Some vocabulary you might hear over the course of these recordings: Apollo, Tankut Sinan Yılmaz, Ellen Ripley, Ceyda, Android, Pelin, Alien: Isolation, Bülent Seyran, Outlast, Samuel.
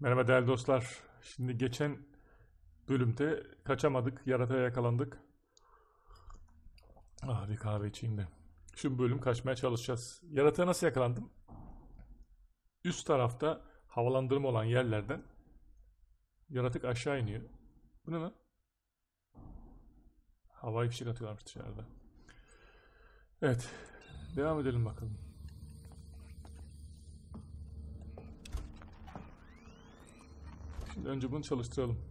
Merhaba değerli dostlar. Şimdi geçen bölümde kaçamadık, yaratığa yakalandık. Bir kahve içeyim de. Şu bölüm kaçmaya çalışacağız. Yaratığa nasıl yakalandım? Üst tarafta havalandırma olan yerlerden yaratık aşağı iniyor. Bu ne lan? Havai fişek atıyorlarmış dışarıda. Evet. Devam edelim bakalım. Şimdi önce bunu çalıştıralım.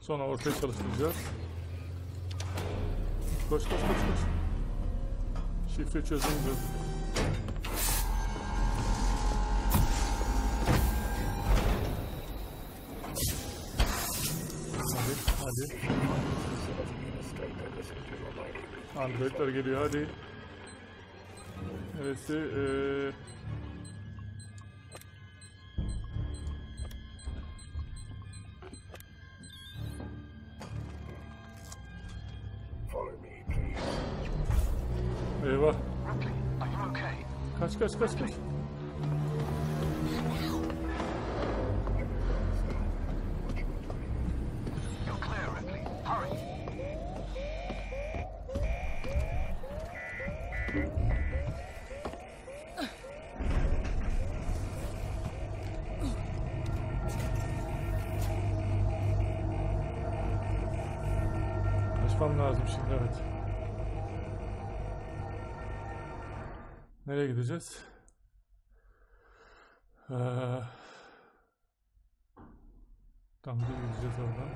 Sonra ortaya çalıştıracağız. Koş koş koş koş. Şifre çözümü. Hadi. Androidler geliyor hadi. Evet. Eyvah. Kaç kaç kaç kaç. Açmam lazım şimdi evet. Nereye gideceğiz? Tam nereye gideceğiz oradan?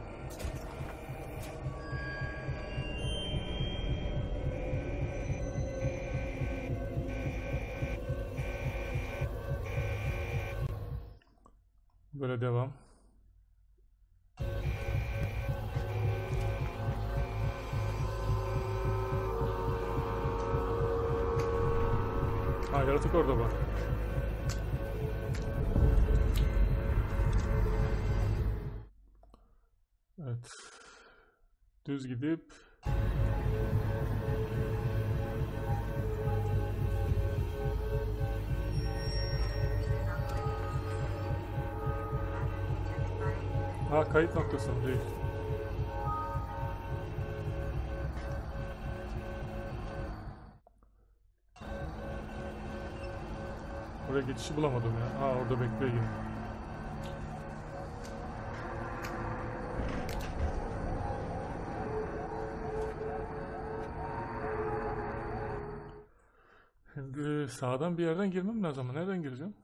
Böyle devam. Yaratık orada bak. Evet. Düz gidip kayıt noktası değil. Oraya geçişi bulamadım ya. Orada bekleyeyim. Şimdi sağdan bir yerden girmem lazım ama nereden gireceğim?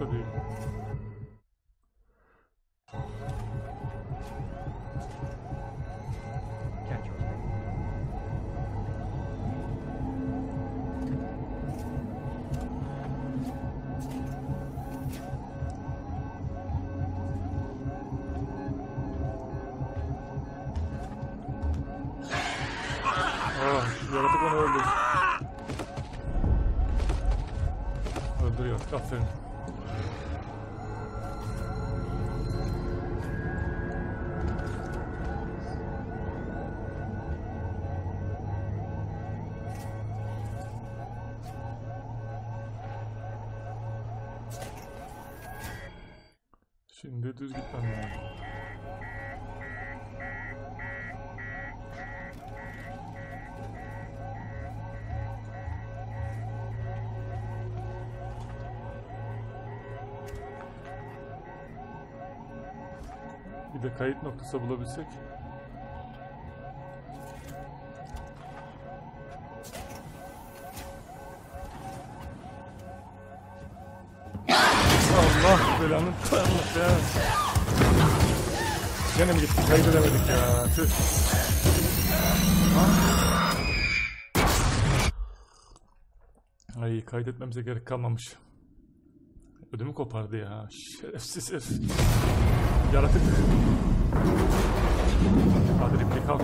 Değil. Yaratık onu öldür. Öldürüyor. Aferin. Şimdi düz gitmem lazım. Bir de kayıt noktası bulabilsek. Allah belanı tanrık ya. Gene mi gitti? Kaybedemedik ya. Tüh. Ay kaydetmemize gerek kalmamış. Ödümü kopardı ya. Şerefsiz herif. Yaratık. Hadi Ripley kalk.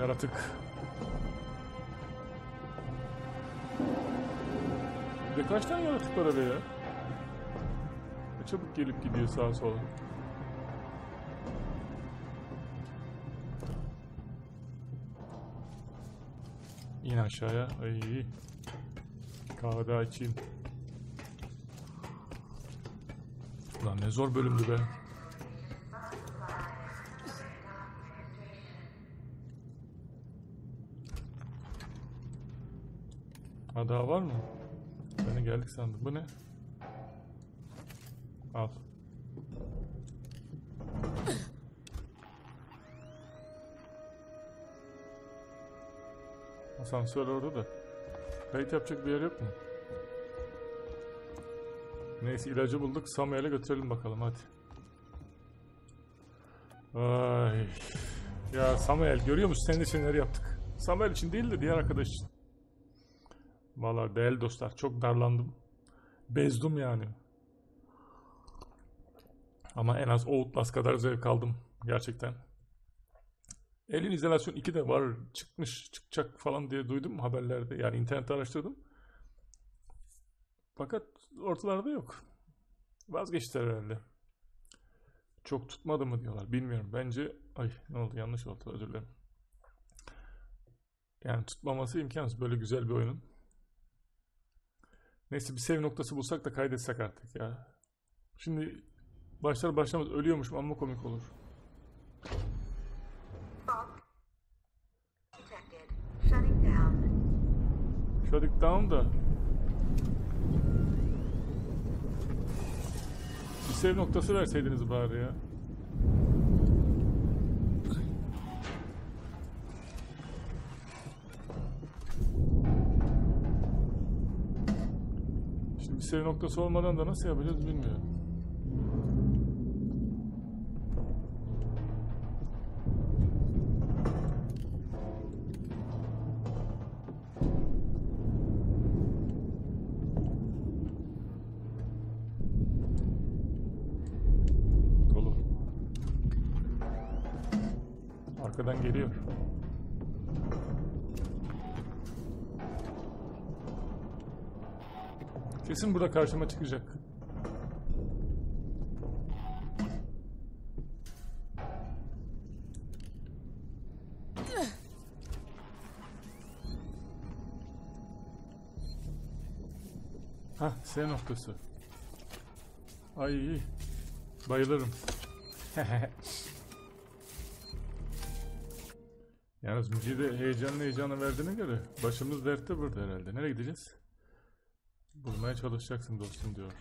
Yaratık. Bir de kaç tane yaratık var oraya? Çabuk gelip gidiyor sağa sola. İn aşağıya. Ay. Kahve daha içeyim. Ulan ne zor bölümdü be. Ha daha var mı? Beni geldik sandım. Bu ne? Al. Asansör orada da. Kayıt yapacak bir yer yok mu? Neyse ilacı bulduk. Samuel'e götürelim bakalım hadi. Ay. Ya Samuel görüyor musun? Senin için neler yaptık. Samuel için değil de diğer arkadaş için. Vallahi değerli dostlar çok darlandım. Bezdum yani. Ama en az Outlast kadar zevk aldım gerçekten. Isolation 2 de var, çıkmış, çıkacak falan diye duydum haberlerde. Yani internette araştırdım. Fakat ortalarda yok. Vazgeçtiler herhalde. Çok tutmadı mı diyorlar bilmiyorum. Bence ay ne oldu yanlış oldu özür dilerim. Yani tutmaması imkansız böyle güzel bir oyunun. Neyse bir save noktası bulsak da kaydetsek artık ya. Şimdi başlar başlamaz ölüyormuş ama komik olur. Shutting down da. Bir save noktası verseydiniz bari ya. Şimdi bir save noktası olmadan da nasıl yapacağız bilmiyorum. Arkadan geliyor. Kesin burada karşıma çıkacak. Hah, S noktası. Ay, bayılırım. Yalnız müziği de heyecana verdiğine göre başımız dertte burada herhalde. Nereye gideceğiz? Bulmaya çalışacaksın dostum diyor.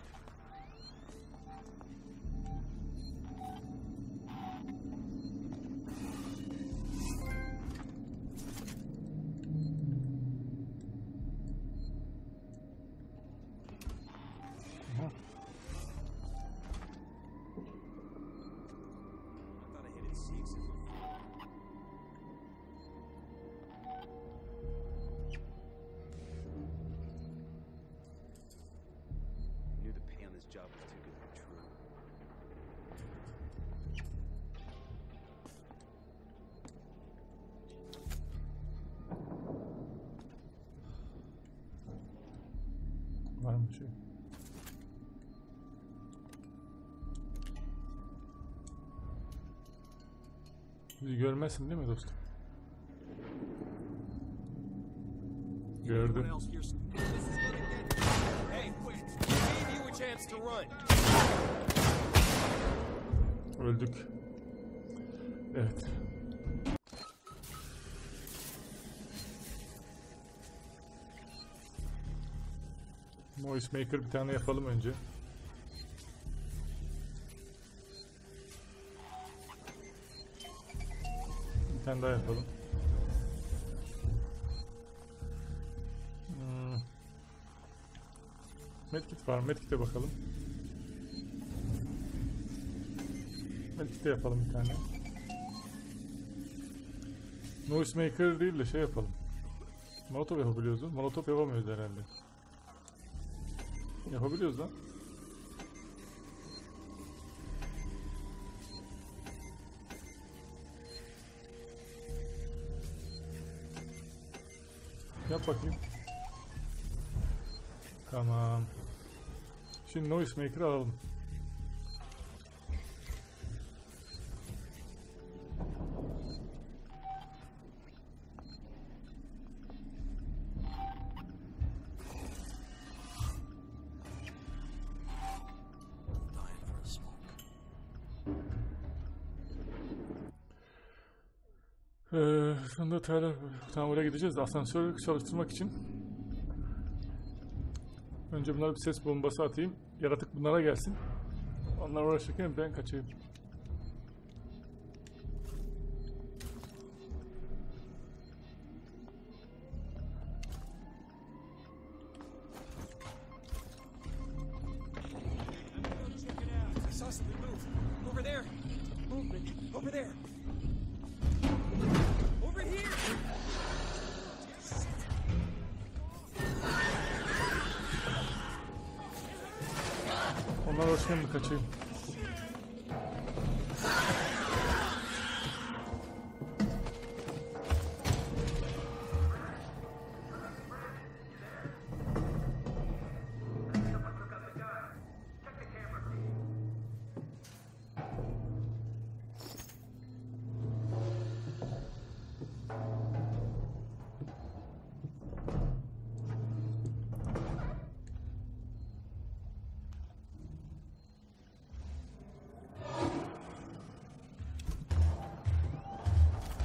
down too. Bizi görmezsin değil mi dostum? Gördüm. Öldük. Evet. Noise Maker bir tane yapalım önce. Bir tane daha yapalım. Medkit var, medkit'e bakalım. Medkit'e yapalım bir tane. Noise Maker değil de şey yapalım. Molotov yapabiliyoruz. Molotov yapamıyoruz herhalde. Yapabiliyoruz lan. Yap bakayım. Tamam. Şimdi noise maker alalım. Sonunda tamamıyla gideceğiz de asansörü çalıştırmak için önce bunlara bir ses bombası atayım, yaratık bunlara gelsin, onlar uğraşırken ben kaçayım. Kaçayım.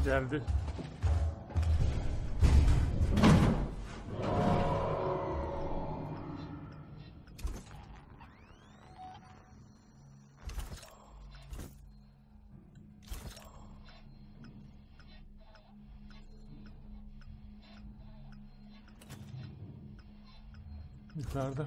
Geldi. Yukarıda.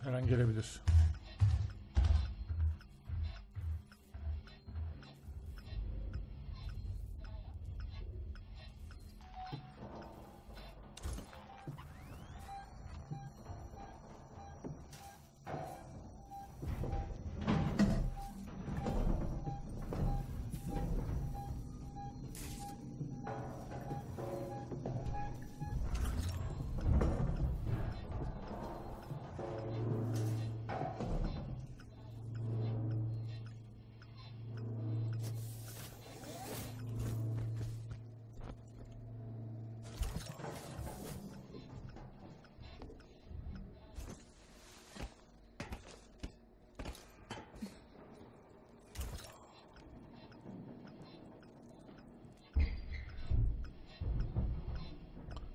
Her an gelebilir.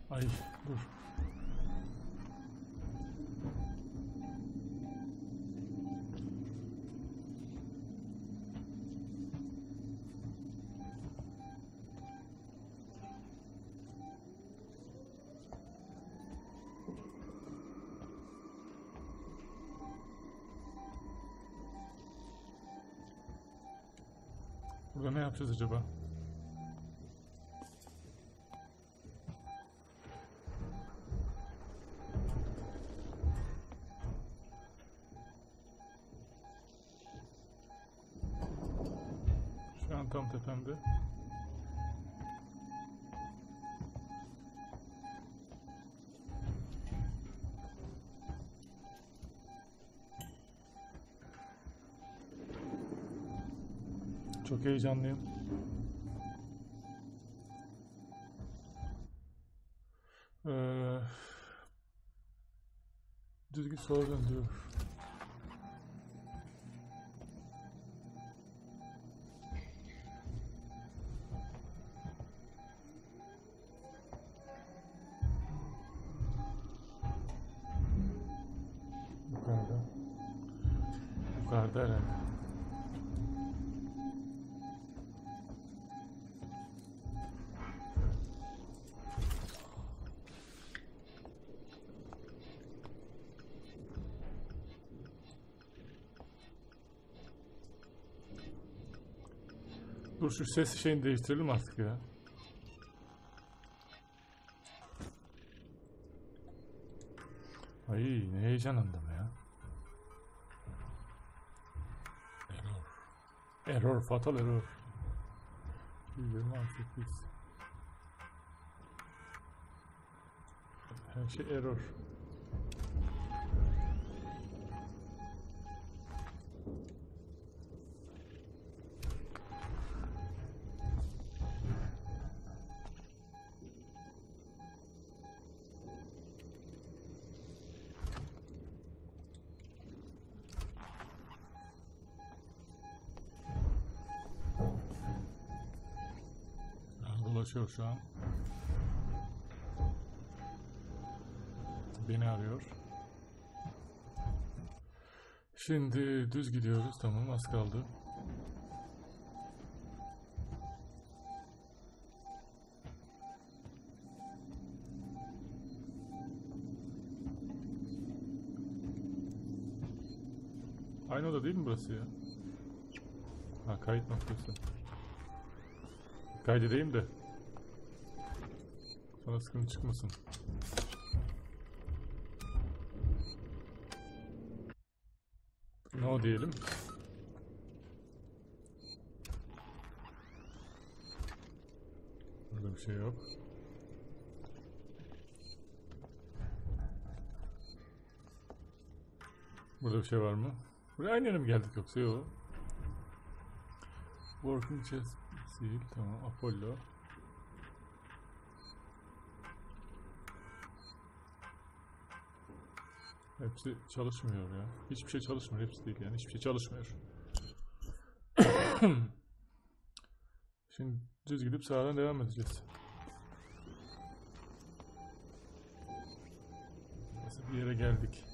Ay dur. Burada ne yapacağız acaba? Hemen tam tepemde. Çok heyecanlıyım. Düzgün sola döndürüyor. Yukarıda. Yukarıda herhalde. Dur şu ses şeyini değiştirelim artık ya. Ay ne heyecanlandım ya. Error. Error, fatal error. 28. Her şey error. Ulaşıyor şu an. Beni arıyor. Şimdi düz gidiyoruz. Tamam, az kaldı. Aynı oda değil mi burası ya? Ha, kayıt noktası. Kaydedeyim de. Sonra sıkıntı çıkmasın. No diyelim. Burada bir şey yok. Burada bir şey var mı? Buraya aynı yere mi geldik yoksa yok? Working chest değil, tamam. Apollo. Hepsi çalışmıyor ya. Hiçbir şey çalışmıyor. Hepsi değil yani. Hiçbir şey çalışmıyor. Şimdi düz gidip sağdan devam edeceğiz. Nasıl bir yere geldik?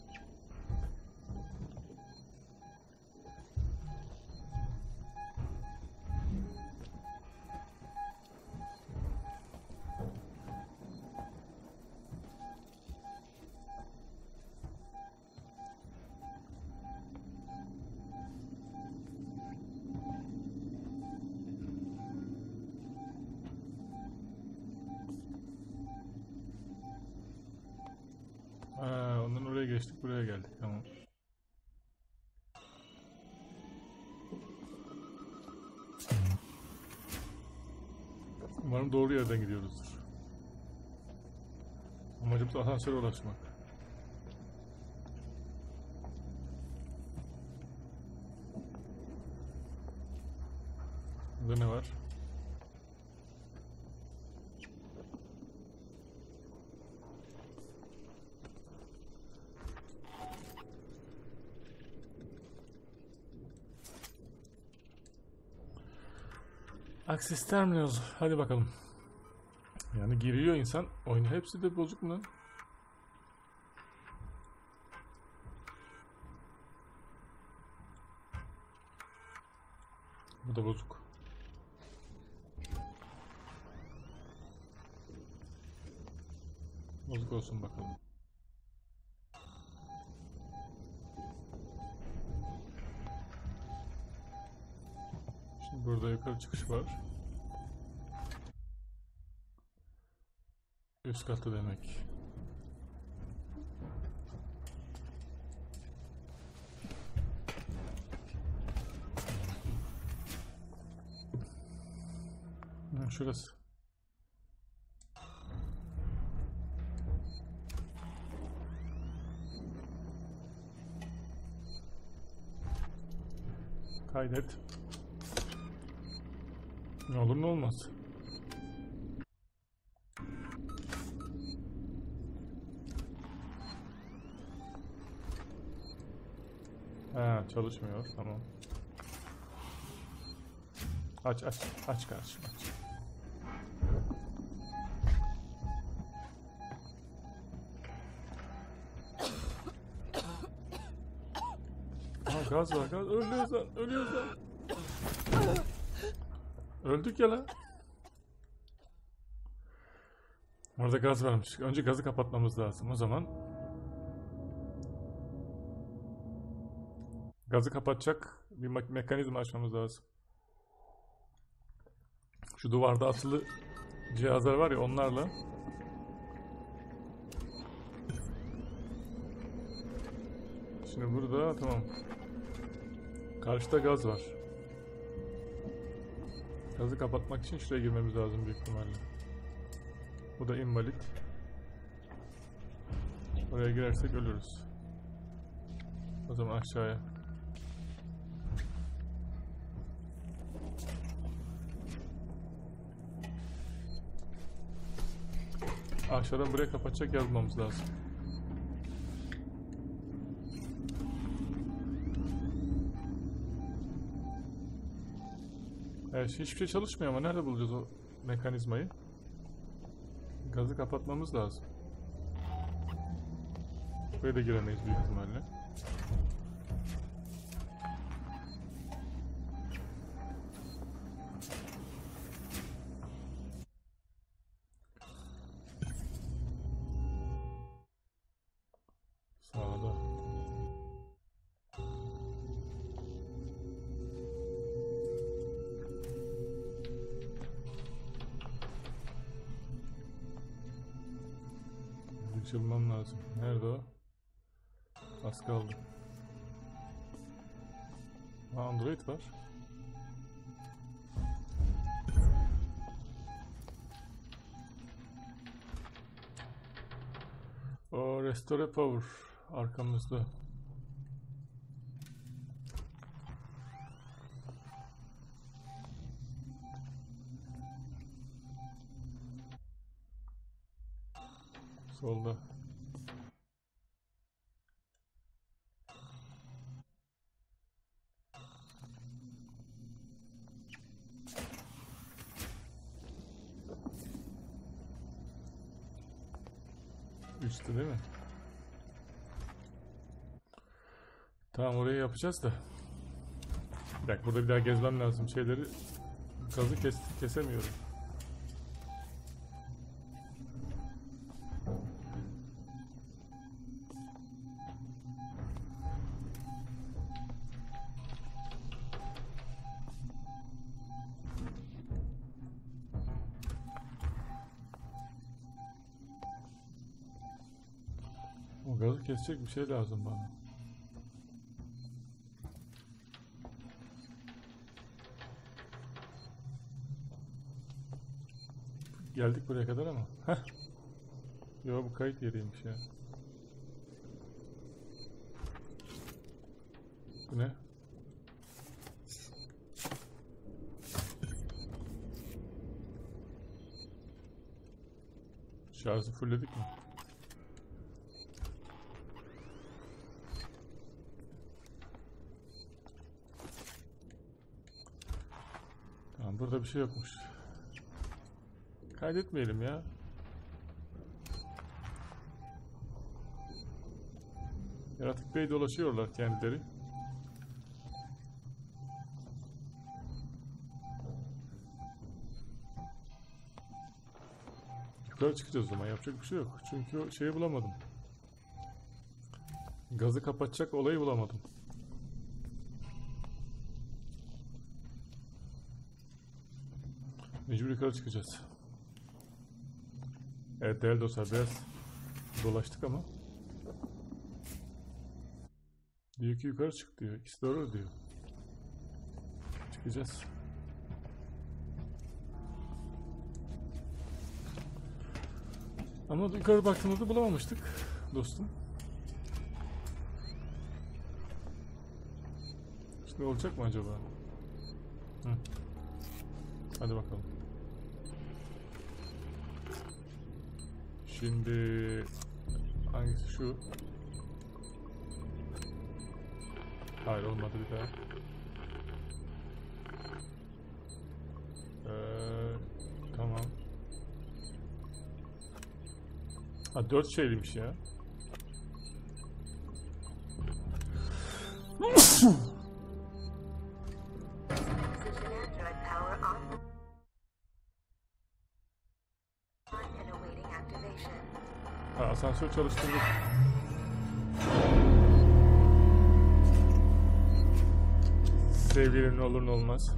Ondan oraya geçtik, buraya geldik, tamam. Umarım doğru yerden gidiyoruzdur. Amacımız asansöre ulaşmak. Burada ne var? Access Terminal. Hadi bakalım. Yani giriyor insan. Oyunu hepsi de bozuk mu lan? Bu da bozuk. Bozuk olsun bakalım. Burada yukarı çıkış var. Üst katı demek. şurası. Kaydet. Ne olur ne olmaz. Ha, çalışmıyor, tamam. Aç aç aç kardeşim aç. Ha, gaz var, gaz. Ölüyoruz lan, ölüyoruz lan. Öldük ya lan. Orada gaz varmış. Önce gazı kapatmamız lazım o zaman. Gazı kapatacak bir mekanizma açmamız lazım. Şu duvarda asılı cihazlar var ya, onlarla. Şimdi burada tamam. Karşıda gaz var. Gazı kapatmak için şuraya girmemiz lazım büyük ihtimalle. Bu da invalid. Oraya girersek ölürüz. O zaman aşağıya. Aşağıdan buraya kapatacak yazmamız lazım. Evet, hiçbir şey çalışmıyor ama nerede bulacağız o mekanizmayı? Gazı kapatmamız lazım. Buraya da giremeyiz büyük ihtimalle. Açılmam lazım. Nerede o? Az kaldı. Android var. O restore power arkamızda. Solda. Üstte değil mi? Tamam, orayı yapacağız da. Bir dakika, burada bir daha gezmem lazım. Şeyleri, kazı kesemiyorum. Gazı kesecek bir şey lazım bana. Geldik buraya kadar ama. Heh. Yo, bu kayıt yeriymiş ya. Bu ne? Şarjı fulledik mi? Burada bir şey yokmuş. Kaydetmeyelim ya. Yaratık Bey dolaşıyorlar kendileri. Yukarı çıkacağız o zaman. Yapacak bir şey yok. Çünkü şeyi bulamadım. Gazı kapatacak olayı bulamadım. Mecbur yukarı çıkacağız. Evet değerli dostlar, biraz dolaştık ama. Diyor ki yukarı çık diyor. İkisi doğru diyor. Çıkacağız. Ama yukarı baktığımızda bulamamıştık dostum. İşte olacak mı acaba? Hı. Hadi bakalım. Şimdi hangisi şu? Hayır, olmadı bir daha. Tamam. Ha, 4 şeyliymiş ya. Ha, asansör çalıştırdık. Sevgilin olur ne olmaz.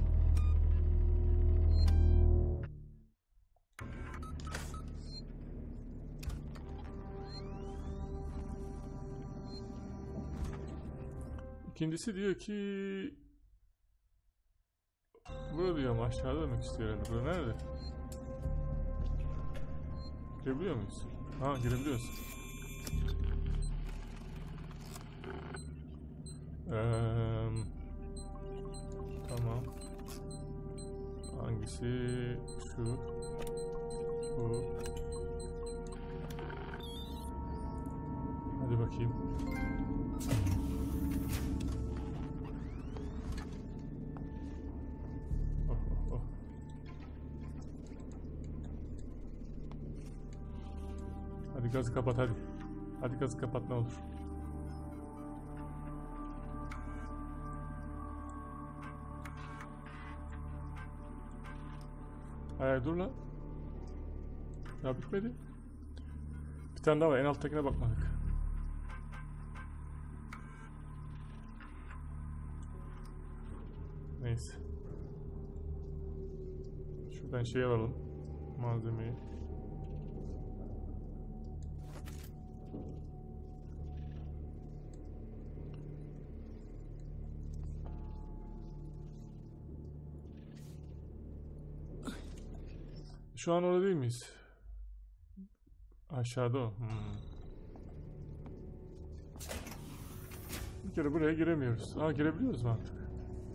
İkincisi diyor ki buraya diyor ama aşağıda demek istiyor herhalde. Burası nerede? Girebiliyor muyuz? Ha, girebiliyoruz. Tamam. Hangisi? Şu. Bu. Hadi bakayım. Hadi gazı kapat hadi. Hadi gazı kapat ne olur. Hayır dur lan. Ya bitmedi. Bir tane daha var, en alttakine bakmadık. Neyse. Şuradan şey alalım. Malzemeyi. Şu an orada değil miyiz? Aşağıda o. Bir kere buraya giremiyoruz. Aa, girebiliyoruz mu artık?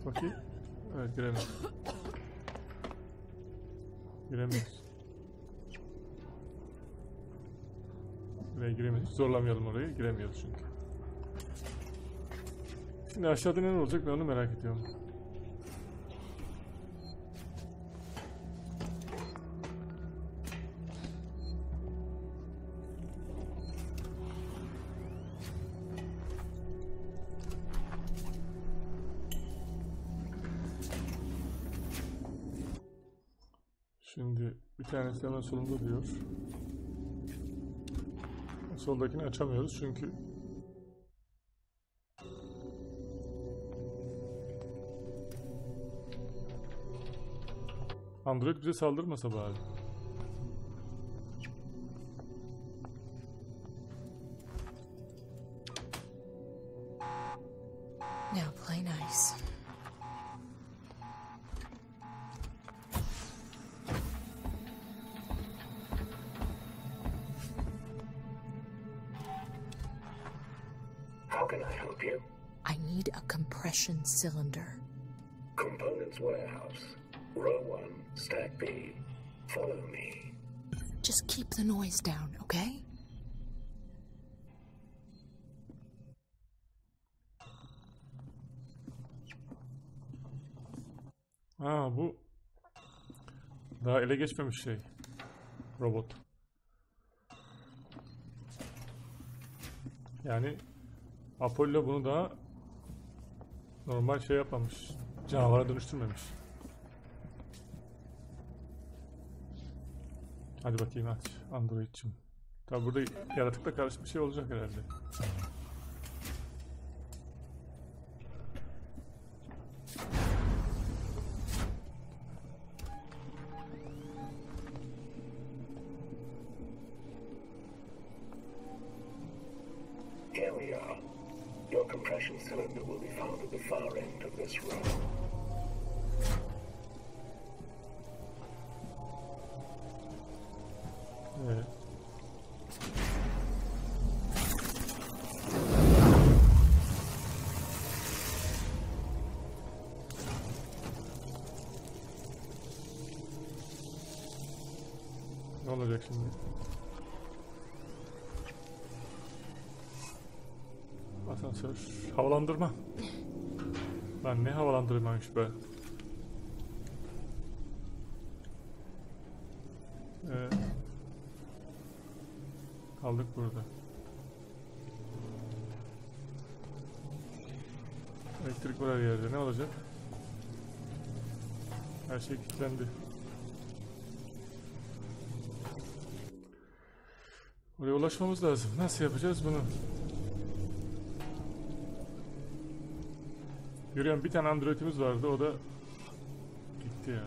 Bakayım. Evet, giremiyoruz. Giremiyoruz. Buraya giremiyoruz. Zorlamayalım orayı. Giremiyoruz çünkü. Şimdi aşağıda ne olacak ben onu merak ediyorum. Şimdi bir tanesi hemen solunda diyor. Soldakini açamıyoruz çünkü. Android bize saldırmasa bari. Cylinder. Components warehouse. Row 1, stack B. Follow me. Just keep the noise down, okay? Aa, bu daha ele geçmemiş şey. Robot. Yani Apollo bunu daha normal şey yapmamış, canavara dönüştürmemiş. Hadi bakayım aç, Android'cim. Tabi burada yaratıkla karışık bir şey olacak herhalde. olacak şimdi. Asansör. Havalandırma. Lan ne havalandırmaymış be. Kaldık burada. Elektrik var her yerde. Ne olacak? Her şey kilitlendi. Oraya ulaşmamız lazım. Nasıl yapacağız bunu? Yürüyen bir tane Android'imiz vardı. O da gitti ya.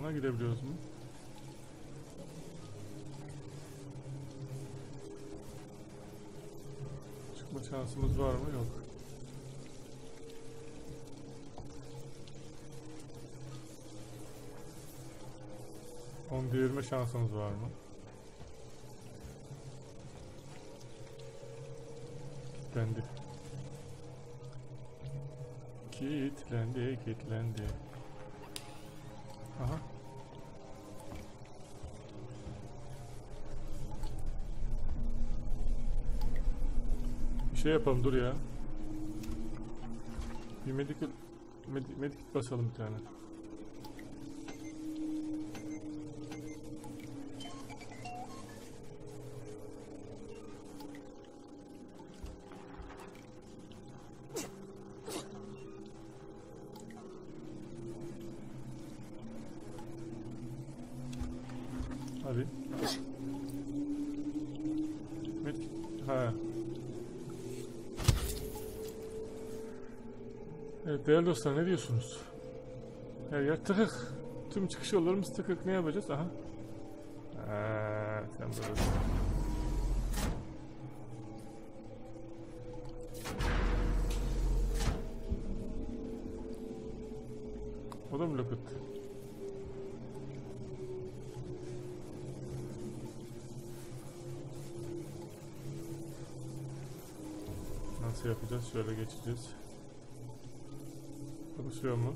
Ona gidebiliyoruz mu? Çıkma şansımız var mı? Yok. Onu devirme şansımız var mı? Kilitlendi. Kilitlendi, kilitlendi. Aha. Bir şey yapalım, dur ya. Bir medikit basalım bir tane. Değerli dostlar, ne diyorsunuz? Her yer tıkık. Tüm çıkış yollarımız tıkık. Ne yapacağız? Aha. Sen buradasın. O da mı lokut? Nasıl yapacağız? Şöyle geçeceğiz. Konuşuyor mu?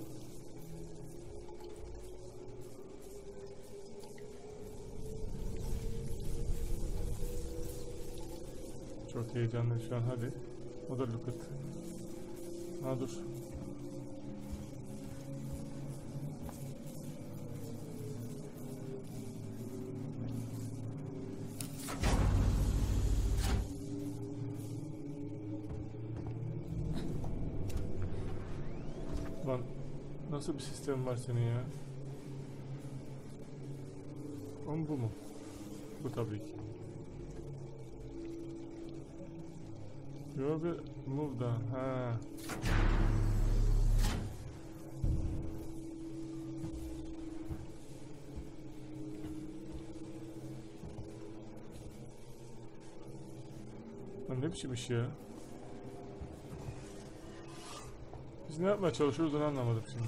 Çok heyecanlı şu an, hadi. O da look at. Ha dur. Nasıl bir sistem var senin ya? Ama bu mu? Bu tabii ki. Yo bir move down. Ha. Lan ne biçim iş ya? Biz ne yapmaya çalışıyoruz onu anlamadım şimdi.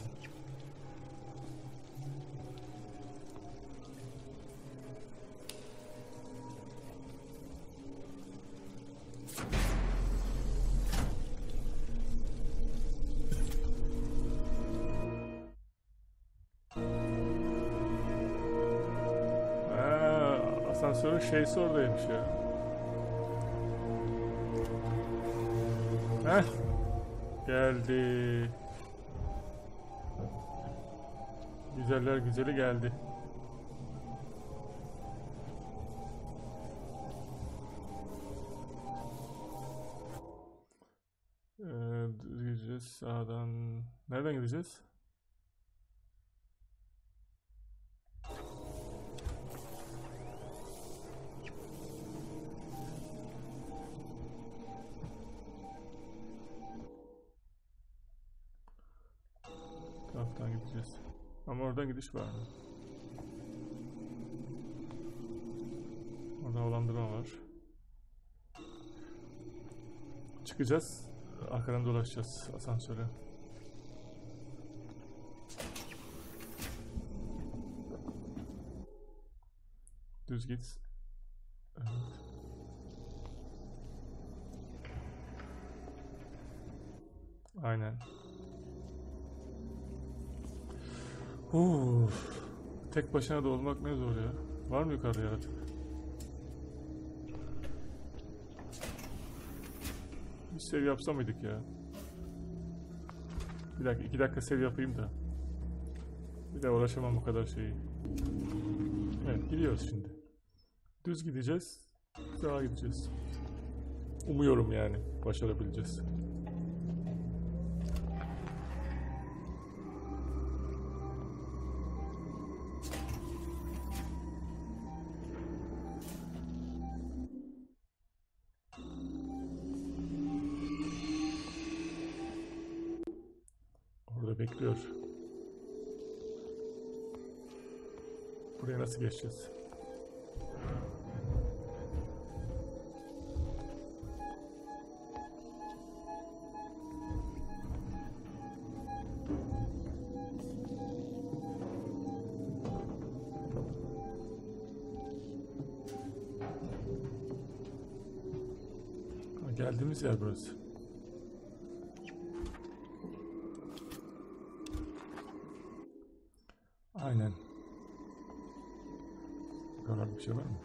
Asansörün şeysi oradaymış ya. Heh. Geldi. Güzeller güzeli geldi. Gideceğiz sağdan. Nereden gideceğiz? Taraftan gideceğiz. Ama oradan gidiş var mı? Orada havalandırma var. Çıkacağız. Arkadan dolaşacağız asansöre. Düz git. Evet. Aynen. Tek başına da olmak ne zor ya. Var mı yukarıda yaratık? Bir save yapsa mıydık ya? Bir dakika, 2 dakika save yapayım da. Bir de uğraşamam bu kadar şeyi. Evet, gidiyoruz şimdi. Düz gideceğiz. Sağa gideceğiz. Umuyorum yani başarabileceğiz. Orada bekliyor. Buraya nasıl geçeceğiz? Geldiğimiz yer burası. Aynen. Karar bir şey var mı?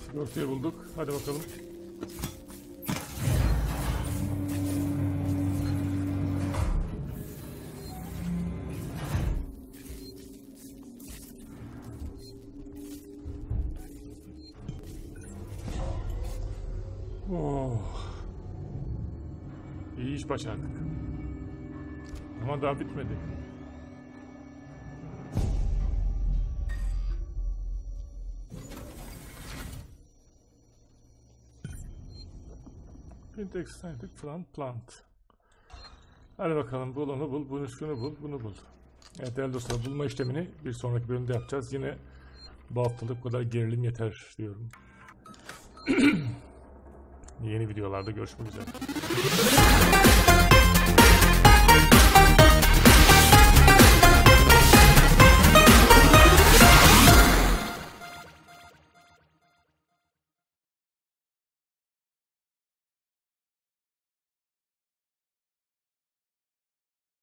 Sigortayı bulduk. Hadi bakalım. İyi iş başardık. Ama daha bitmedi. Print excited from plant. Hadi bakalım, bul onu bul, bunu şunu bul, bunu bul. Evet değerli dostlar, bulma işlemini bir sonraki bölümde yapacağız. Yine bu haftalık bu kadar gerilim yeter diyorum. Yeni videolarda görüşmek üzere.